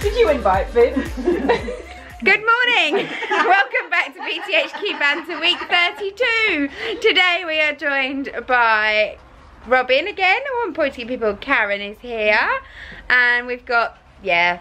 Did you invite Vin? Good morning! Welcome back to BTHQ Banter Week 32. Today we are joined by Robin again. I want pointy people. Karen is here. And we've got, yeah.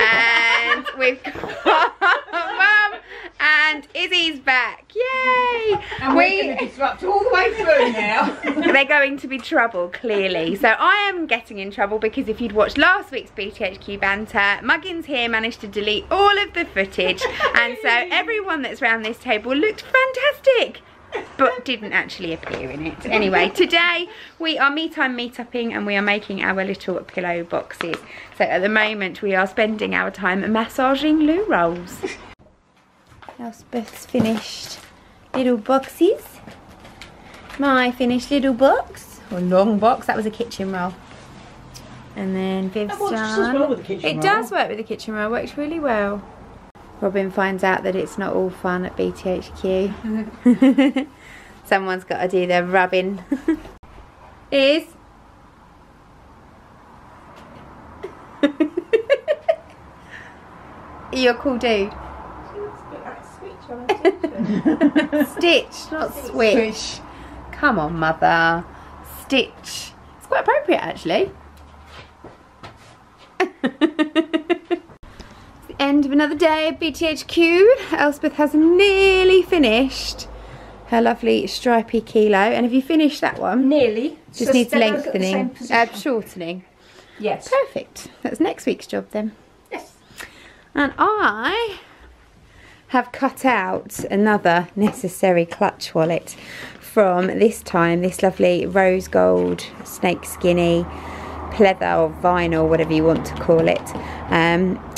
And we've got Mum and Izzy's back. Yay! And we're going to disrupt all the way through now. They're going to be trouble, clearly. So I am getting in trouble because if you'd watched last week's BTHQ banter, Muggins here managed to delete all of the footage. And so everyone that's round this table looked fantastic, but didn't actually appear in it. Anyway, today we are meet-upping and we are making our little pillow boxes. So at the moment we are spending our time massaging loo rolls. Elspeth's finished little boxes. My finished little box, or long box, that was a kitchen roll. And then Viv's done. It does work with the kitchen roll, works really well. Robin finds out that it's not all fun at BTHQ. Someone's got to do their rubbing. Is you're cool, dude. She looks a bit like Switch on her Stitch, not Switch. Switch. Come on, mother. Stitch. It's quite appropriate, actually. End of another day at BTHQ. Elspeth has nearly finished her lovely stripy kilo. And have you finished that one? Nearly. Just needs lengthening, shortening. Yes. Perfect. That's next week's job then. Yes. And I have cut out another necessary clutch wallet from this time, this lovely rose gold snake skinny pleather or vinyl, whatever you want to call it.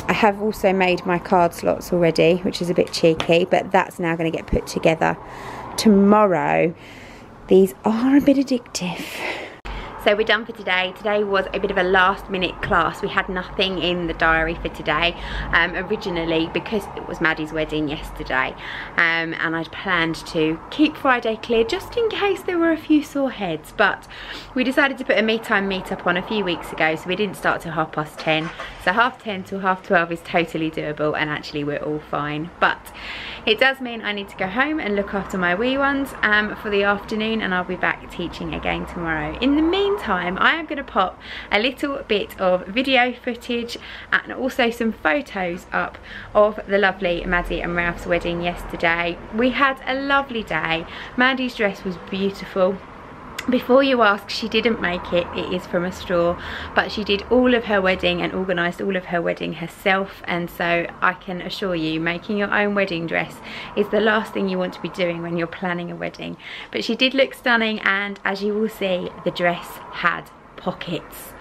I have also made my card slots already, which is a bit cheeky, but that's now going to get put together tomorrow. These are a bit addictive. So we're done for today. Today was a bit of a last minute class. We had nothing in the diary for today originally because it was Maddy's wedding yesterday and I'd planned to keep Friday clear just in case there were a few sore heads, but we decided to put a meet-up on a few weeks ago, so we didn't start till 10:30. So 10:30 till 12:30 is totally doable and actually we're all fine, but it does mean I need to go home and look after my wee ones for the afternoon, and I'll be back teaching again tomorrow. In the meantime, I am going to pop a little bit of video footage and also some photos up of the lovely Maddy and Ralph's wedding yesterday. We had a lovely day. Maddy's dress was beautiful. Before you ask, she didn't make it, it is from a straw, but she did all of her wedding and organised all of her wedding herself, and so I can assure you making your own wedding dress is the last thing you want to be doing when you're planning a wedding. But she did look stunning, and as you will see, the dress had pockets.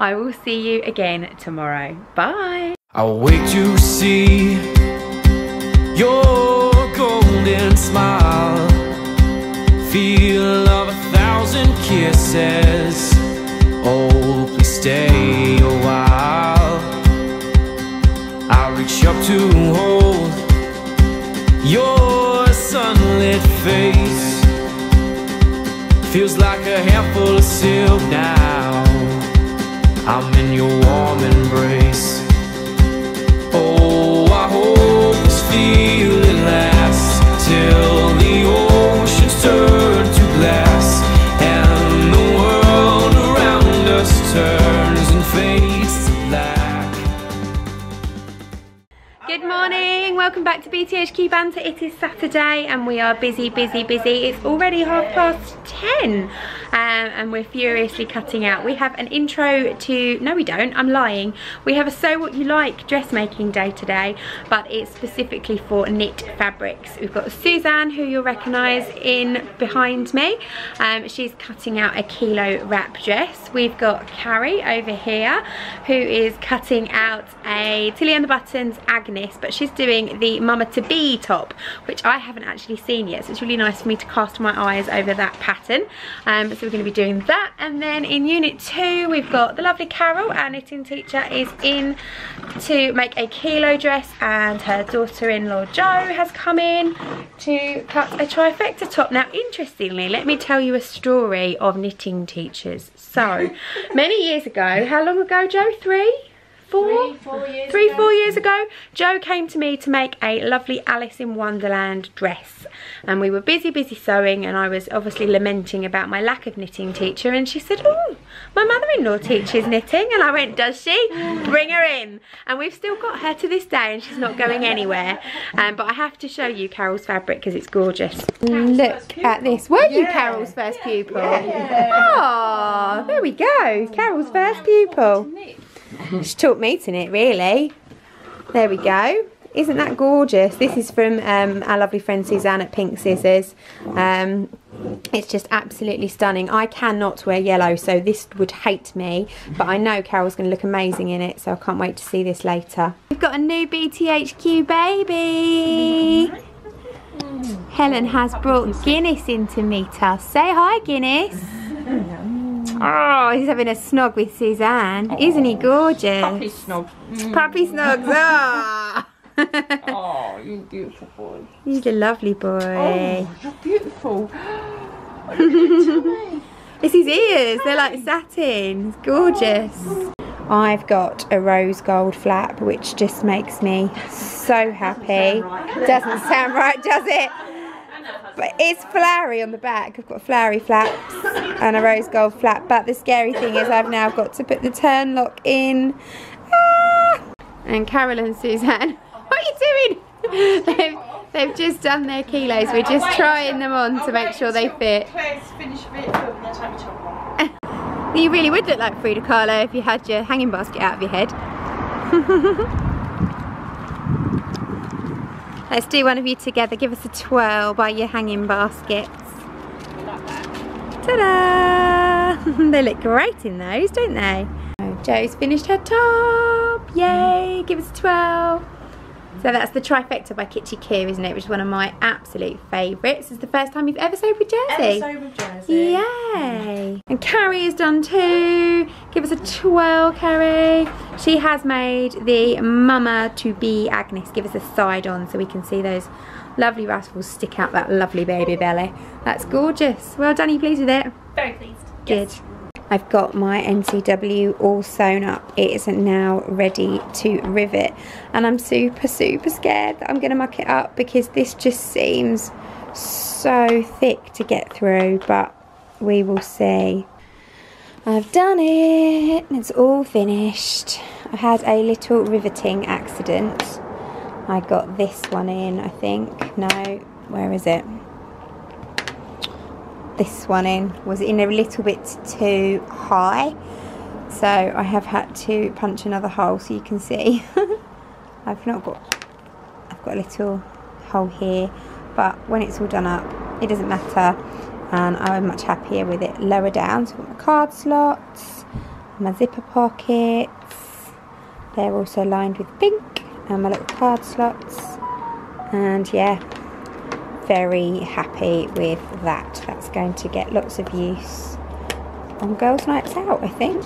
I will see you again tomorrow. Bye! I'll wait to see your golden smile, feel of a thousand kisses, oh please stay a while. I reach up to hold your sunlit face, feels like a handful of silk now, I'm in your warm embrace. Oh, I hope this feeling lasts till the oceans turn glass and the world around us turns and fades to black. Good morning, welcome back to BTHQ Banter. It is Saturday and we are busy, busy, busy. It's already 10:30. And we're furiously cutting out. We have an intro to, no we don't, I'm lying. We have a sew what you like dressmaking day today, but it's specifically for knit fabrics. We've got Suzanne, who you'll recognise in behind me. She's cutting out a kilo wrap dress. We've got Carrie over here, who is cutting out a Tilly and the Buttons Agnes, but she's doing the Mama to Be top, which I haven't actually seen yet, so it's really nice for me to cast my eyes over that pattern. So we're going to be doing that, and then in unit 2 we've got the lovely Carol, our knitting teacher, is in to make a kilo dress, and her daughter-in-law Jo has come in to cut a trifecta top. Now interestingly, let me tell you a story of knitting teachers. So many years ago, how long ago Jo? 3? three, four years ago, Jo came to me to make a lovely Alice in Wonderland dress, and we were busy sewing, and I was obviously lamenting about my lack of knitting teacher, and she said, oh, my mother-in-law teaches knitting, and I went, does she? Bring her in. And we've still got her to this day, and she's not going anywhere. But I have to show you Carol's fabric because it's gorgeous. Look at this. Were you Carol's first pupil? Yeah. Oh, there we go. Carol's first pupil. She taught me to knit, really. There we go. Isn't that gorgeous? This is from our lovely friend Suzanne at Pink Scissors. It's just absolutely stunning. I cannot wear yellow, so this would hate me, but I know Carol's going to look amazing in it, so I can't wait to see this later. We've got a new BTHQ baby. Helen has brought Guinness in to meet us. Say hi, Guinness. Oh, he's having a snog with Suzanne. Aww. Isn't he gorgeous? Puppy snog. Puppy snogs. Oh. Oh, you're a beautiful boy. He's a lovely boy. Oh, you're beautiful. What are you doing to me? It's his ears. They're like satin. It's gorgeous. Oh. I've got a rose gold flap, which just makes me so happy. Doesn't sound right, does it? But it's flowery on the back. I've got flowery flaps and a rose gold flap. But the scary thing is I've now got to put the turn lock in. Ah! And Carol and Suzanne, what are you doing? They've just done their kilos. We're just trying them on to make sure they fit. You really would look like Frida Kahlo if you had your hanging basket out of your head. Let's do one of you together. Give us a twirl by your hanging baskets. Ta-da! They look great in those, don't they? Jo's finished her top. Yay! Give us a twirl. So that's the trifecta by Kitschy K, isn't it? Which is one of my absolute favourites. It's the first time you've ever sewed with jersey. Ever sewed with jersey. Yay! And Carrie has done too. Give us a twirl, Carrie. She has made the mama-to-be Agnes. Give us a side on so we can see those lovely ruffles stick out that lovely baby belly. That's gorgeous. Well done. Are you pleased with it? Very pleased. Good. Yes. I've got my NCW all sewn up. It isn't now ready to rivet, and I'm super scared that I'm going to muck it up because this just seems so thick to get through, but we will see. I've done it. It's all finished. I had a little riveting accident. I got this one in, I think. No, where is it? This one in was in a little bit too high, so I have had to punch another hole, so you can see I've got a little hole here, but when it's all done up it doesn't matter, and I'm much happier with it lower down. So I've got my card slots, my zipper pockets, they're also lined with pink, and my little card slots, and yeah, very happy with that. That's going to get lots of use on girls' nights out, I think.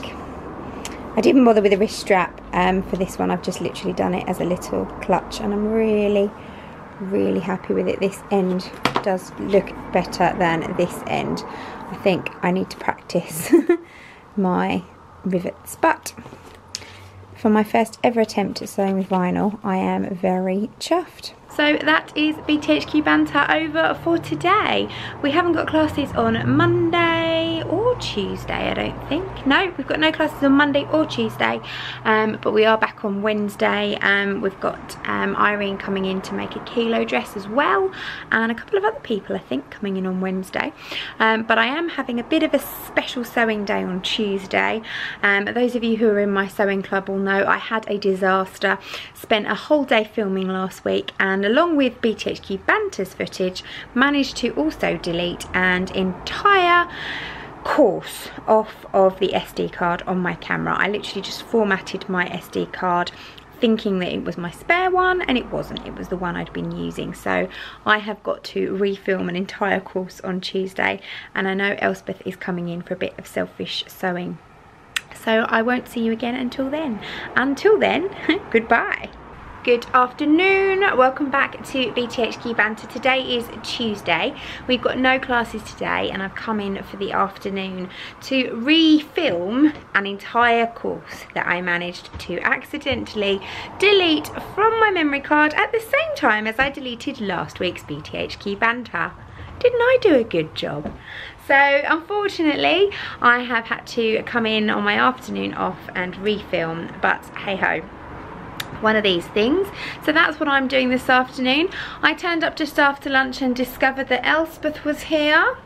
I didn't bother with a wrist strap for this one. I've just literally done it as a little clutch, and I'm really happy with it. This end does look better than this end. I think I need to practice my rivets, but for my first ever attempt at sewing with vinyl, I am very chuffed. So that is BTHQ banter over for today. We haven't got classes on Monday or Tuesday, I don't think. No, we've got no classes on Monday or Tuesday, but we are back on Wednesday. We've got Irene coming in to make a kilo dress as well, and a couple of other people, I think, coming in on Wednesday. But I am having a bit of a special sewing day on Tuesday. Those of you who are in my sewing club will know I had a disaster. Spent a whole day filming last week, and along with BTHQ Banter's footage, managed to also delete an entire course off of the SD card on my camera. I literally just formatted my SD card thinking that it was my spare one, and it wasn't. It was the one I'd been using. So I have got to refilm an entire course on Tuesday, and I know Elspeth is coming in for a bit of selfish sewing. So I won't see you again until then. Until then, goodbye. Good afternoon, welcome back to BTHQ Banter. Today is Tuesday, we've got no classes today and I've come in for the afternoon to re-film an entire course that I managed to accidentally delete from my memory card at the same time as I deleted last week's BTHQ Banter. Didn't I do a good job? So unfortunately I have had to come in on my afternoon off and re-film, but hey ho. One of these things. So that's what I'm doing this afternoon. I turned up just after lunch and discovered that Elspeth was here.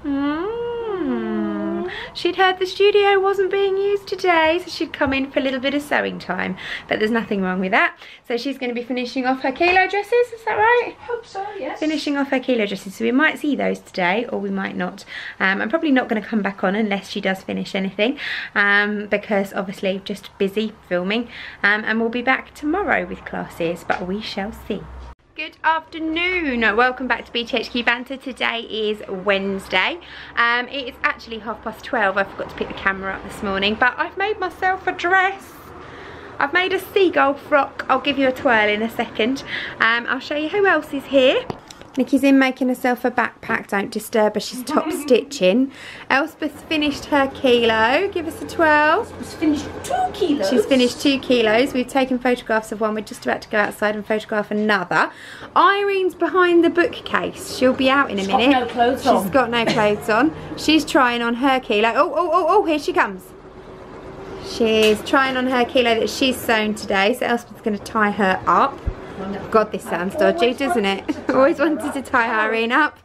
She'd heard the studio wasn't being used today, so she'd come in for a little bit of sewing time, but there's nothing wrong with that. So she's going to be finishing off her kilo dresses, is that right? I hope so, yes. Finishing off her kilo dresses, so we might see those today or we might not. I'm probably not going to come back on unless she does finish anything, because obviously just busy filming, and we'll be back tomorrow with classes, but we shall see. Good afternoon, welcome back to BTHQ Banter. Today is Wednesday. It is actually 12:30. I forgot to pick the camera up this morning, but I've made myself a dress. I've made a seagull frock. I'll give you a twirl in a second. I'll show you who else is here. Nikki's in making herself a backpack, don't disturb her, she's top stitching. Elspeth's finished her kilo, give us a twirl. Elspeth's finished 2 kilos. She's finished 2 kilos, we've taken photographs of one, we're just about to go outside and photograph another. Irene's behind the bookcase, she'll be out in a minute. She's got no clothes on. She's got no clothes on. She's trying on her kilo. Oh, here she comes. She's trying on her kilo that she's sewn today, so Elspeth's going to tie her up. God, this sounds dodgy, doesn't it? Always wanted to tie Irene up.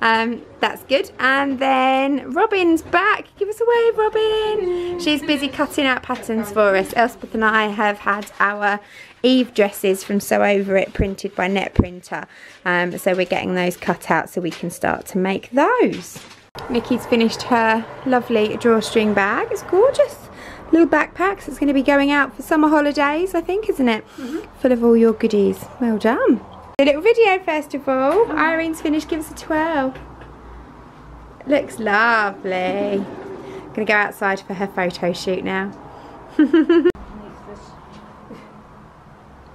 That's good. And then Robin's back. Give us a wave, Robin. She's busy cutting out patterns for us. Elspeth and I have had our Eve dresses from Sew Over It printed by Net Printer. So we're getting those cut out so we can start to make those. Nikki's finished her lovely drawstring bag. It's gorgeous. Little backpacks. It's going to be going out for summer holidays, I think, isn't it? Full of all your goodies. Well done. A little video first of all. Irene's finished. Give us a twirl. Looks lovely. Going to go outside for her photo shoot now.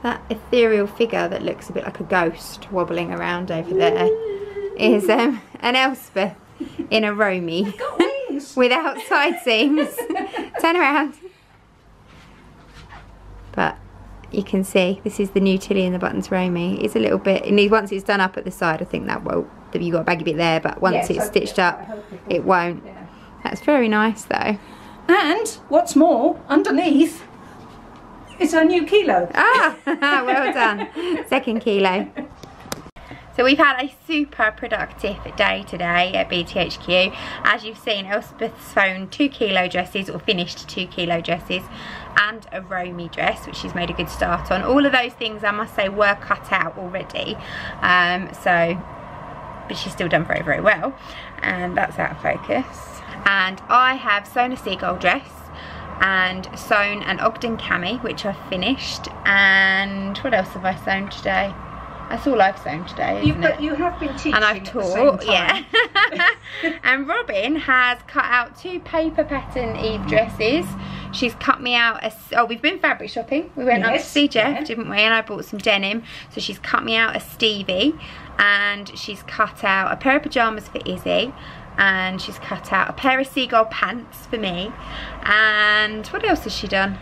That ethereal figure that looks a bit like a ghost wobbling around over there is an Elspeth in a Romy. Without side seams. Turn around. But you can see this is the new Tilly and the Buttons Romy. It's a little bit, and once it's done up at the side, I think that will, you've got a baggy bit there, but once it's stitched up, it won't. Yeah. That's very nice though. And what's more, underneath is our new kilo. Ah, well done. Second kilo. So we've had a super productive day today at BTHQ. As you've seen, Elspeth's sewn 2 kilo dresses, or finished 2 kilo dresses, and a Romy dress, which she's made a good start on. All of those things, I must say, were cut out already. But she's still done very, very well. And that's out of focus. And I have sewn a seagull dress, and sewn an Ogden cami, which I've finished. And what else have I sewn today? That's all I've sewn today, isn't it? You have been teaching and I've taught, yeah. And Robin has cut out 2 paper pattern Eve dresses. She's cut me out a, we've been fabric shopping. We went up to see Jeff, didn't we? And I bought some denim. So she's cut me out a Stevie, and she's cut out a pair of pyjamas for Izzy, and she's cut out a pair of seagull pants for me. And what else has she done?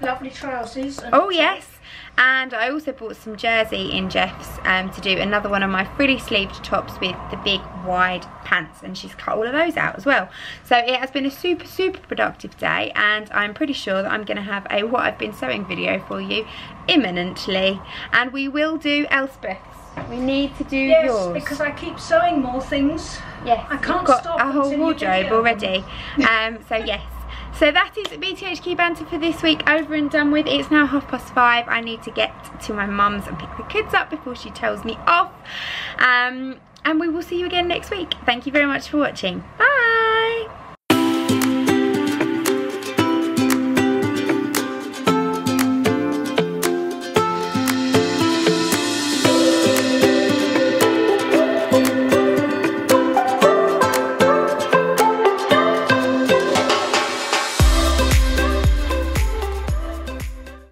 Lovely trousers. And yes. And I also bought some jersey in Jeff's to do another one of my frilly sleeved tops with the big wide pants, and she's cut all of those out as well. So it has been a super, super productive day, and I'm pretty sure that I'm going to have a what I've been sewing video for you imminently. And we will do Elspeth's. We need to do yours. Yes, because I keep sewing more things. Yes, I can't stop. A whole wardrobe already. So yes. So that is BTHQ Banter for this week, over and done with. It's now 5:30. I need to get to my mum's and pick the kids up before she tells me off. And we will see you again next week. Thank you very much for watching. Bye.